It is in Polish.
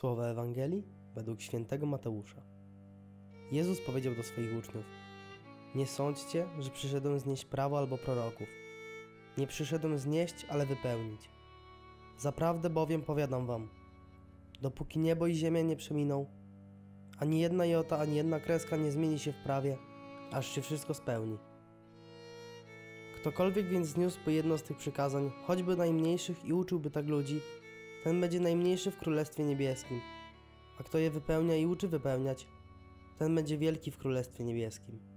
Słowa Ewangelii według świętego Mateusza. Jezus powiedział do swoich uczniów: Nie sądźcie, że przyszedłem znieść prawo albo proroków. Nie przyszedłem znieść, ale wypełnić. Zaprawdę bowiem powiadam wam, dopóki niebo i ziemia nie przeminą, ani jedna jota, ani jedna kreska nie zmieni się w prawie, aż się wszystko spełni. Ktokolwiek więc zniósłby jedno z tych przykazań, choćby najmniejszych, i uczyłby tak ludzi, ten będzie najmniejszy w Królestwie Niebieskim, a kto je wypełnia i uczy wypełniać, ten będzie wielki w Królestwie Niebieskim.